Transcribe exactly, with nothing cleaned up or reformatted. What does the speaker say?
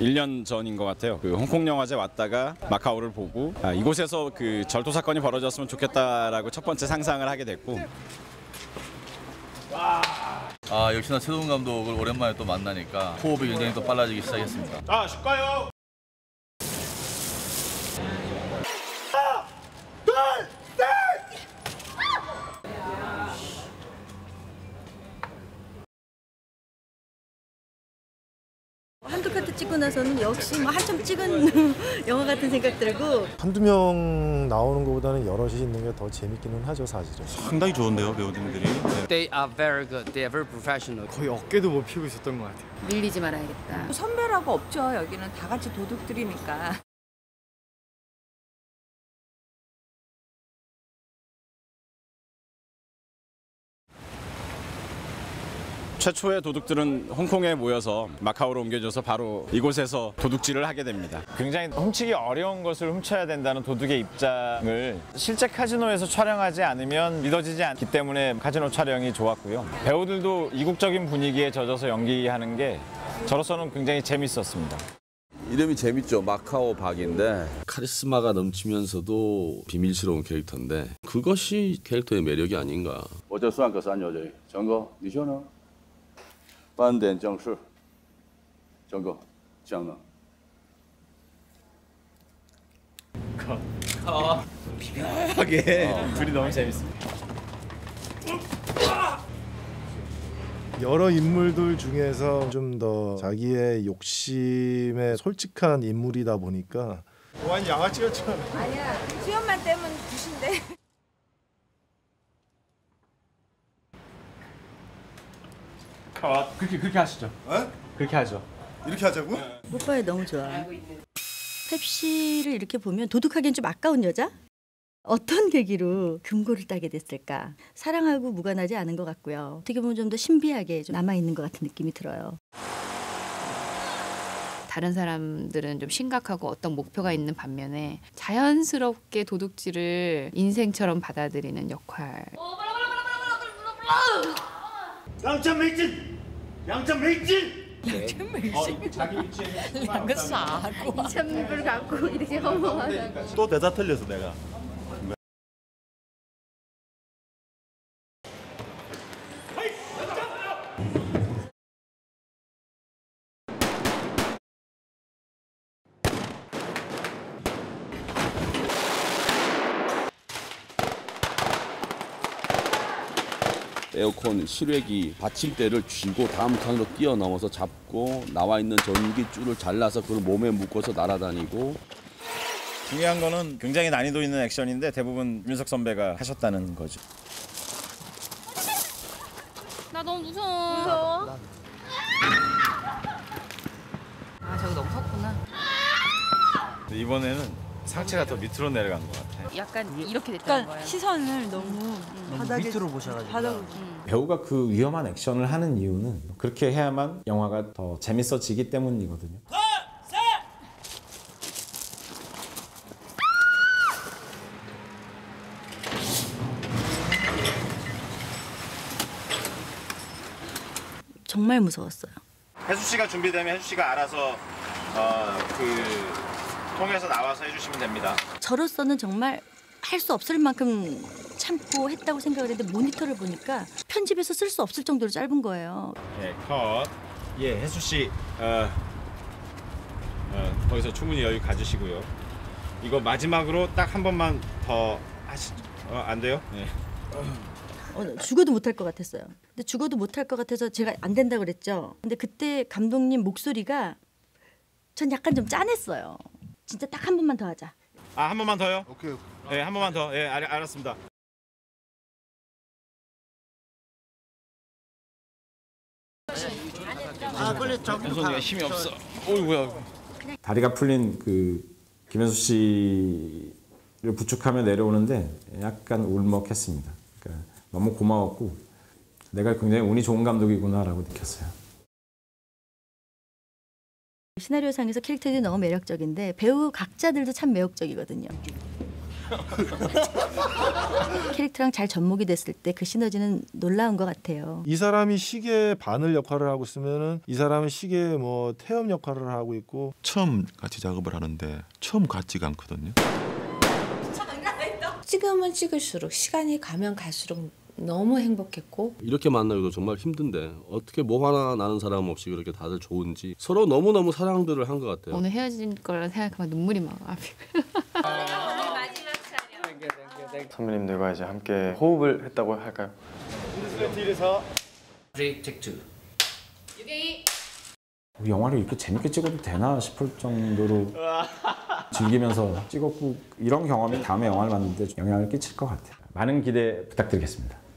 일 년 전인 것 같아요. 그 홍콩 영화제 왔다가 마카오를 보고 아, 이곳에서 그 절도 사건이 벌어졌으면 좋겠다라고 첫 번째 상상을 하게 됐고. 아 역시나 최동훈 감독을 오랜만에 또 만나니까 호흡이 굉장히 또 빨라지기 시작했습니다. 자, 쉴까요? 하나, 둘, 셋! 한두 카트 찍고 나서는 역시 뭐 한참 찍은 영화 같은 생각 들고, 한두 명 나오는 것보다는 여럿이 있는 게 더 재밌기는 하죠. 사실은 상당히 좋은데요, 배우님들이. They are very good. They are very professional. 거의 어깨도 못 피우고 있었던 것 같아요. 밀리지 말아야겠다. 선배라고 없죠. 여기는 다 같이 도둑들이니까. 최초의 도둑들은 홍콩에 모여서 마카오로 옮겨져서 바로 이곳에서 도둑질을 하게 됩니다. 굉장히 훔치기 어려운 것을 훔쳐야 된다는 도둑의 입장을 실제 카지노에서 촬영하지 않으면 믿어지지 않기 때문에 카지노 촬영이 좋았고요. 배우들도 이국적인 분위기에 젖어서 연기하는 게 저로서는 굉장히 재밌었습니다. 이름이 재밌죠. 마카오 박인데 카리스마가 넘치면서도 비밀스러운 캐릭터인데 그것이 캐릭터의 매력이 아닌가. 어제 수한 거 산 여자이 정거 니쇼는 반덴 정수, 정거, 장난. 가. 비명하게. 둘이 너무 재밌습니다. 여러 인물들 중에서 좀 더 자기의 욕심에 솔직한 인물이다 보니까. 완 양아치였잖아. 아니야, 수염만 떼면 굿인데. 아, 그렇게 그렇게 하시죠. 어? 그렇게 하죠. 이렇게 하자고? 네. 오빠야 너무 좋아. 펩시를 이렇게 보면 도둑하기엔 좀 아까운 여자? 어떤 계기로 금고를 따게 됐을까? 사랑하고 무관하지 않은 것 같고요. 어떻게 보면 좀 더 신비하게 좀 남아있는 것 같은 느낌이 들어요. 다른 사람들은 좀 심각하고 어떤 목표가 있는 반면에 자연스럽게 도둑질을 인생처럼 받아들이는 역할. 양천 매진! 양천 매진! 양천 매진? 양거 싸고 이천 불 갖고 이렇게 허무하다고. 또 대사 틀렸어 내가. 에어컨 실외기 받침대를 쥐고 다음 칸으로 뛰어넘어서 잡고 나와 있는 전기줄을 잘라서 그걸 몸에 묶어서 날아다니고. 중요한 거는 굉장히 난이도 있는 액션인데 대부분 윤석 선배가 하셨다는 거죠. 나 너무 무서워. 무서워? 아 저기 너무 컸구나. 근데 이번에는 상체가 더 밑으로 내려간 것 같아요. 약간 이렇게 됐다는 거예요. 시선을 너무 바닥에 밑으로 보셔가지고. 바닥으로. 배우가 그 위험한 액션을 하는 이유는 그렇게 해야만 영화가 더 재밌어지기 때문이거든요. 둘, 셋! 정말 무서웠어요. 혜수 씨가 준비되면 혜수 씨가 알아서 어, 그. 통해서 나와서 해주시면 됩니다. 저로서는 정말 할 수 없을 만큼 참고 했다고 생각을 했는데 모니터를 보니까 편집에서 쓸 수 없을 정도로 짧은 거예요. 네, 컷. 예, 혜수 씨, 어, 어, 거기서 충분히 여유 가지시고요. 이거 마지막으로 딱 한 번만 더 하시, 어, 안 돼요? 네. 어, 죽어도 못할 것 같았어요. 근데 죽어도 못할 것 같아서 제가 안 된다고 그랬죠. 근데 그때 감독님 목소리가 전 약간 좀 짠했어요. 진짜 딱 한 번만 더 하자. 아, 한 번만 더요? 오케이. 오케이. 네, 한 번만 더. 예, 알, 알았습니다. 아, 빨리 잡고 가. 힘이 없어. 어이구야. 다리가 풀린 그 김현수 씨를 부축하며 내려오는데 약간 울먹했습니다. 그러니까 너무 고마웠고 내가 굉장히 운이 좋은 감독이구나라고 느꼈어요. 시나리오상에서 캐릭터들이 너무 매력적인데 배우 각자들도 참 매력적이거든요. 캐릭터랑 잘 접목이 됐을 때 그 시너지는 놀라운 것 같아요. 이 사람이 시계 바늘 역할을 하고 있으면은 이 사람은 시계 뭐 태엽 역할을 하고 있고. 처음 같이 작업을 하는데 처음 같지가 않거든요. 찍으면 찍을수록 시간이 가면 갈수록 너무 행복했고, 이렇게 만나기도 정말 힘든데 어떻게 뭐 하나 나는 사람 없이 그렇게 다들 좋은지 서로 너무너무 사랑들을 한 것 같아요. 오늘 헤어진 거라 생각하면 눈물이 막 선배님들과 이제 함께 호흡을 했다고 할까요? 영화를 이렇게 재밌게 찍어도 되나 싶을 정도로 즐기면서 찍었고, 이런 경험이 다음에 영화를 만드는데 영향을 끼칠 것 같아요. 많은 기대 부탁드리겠습니다.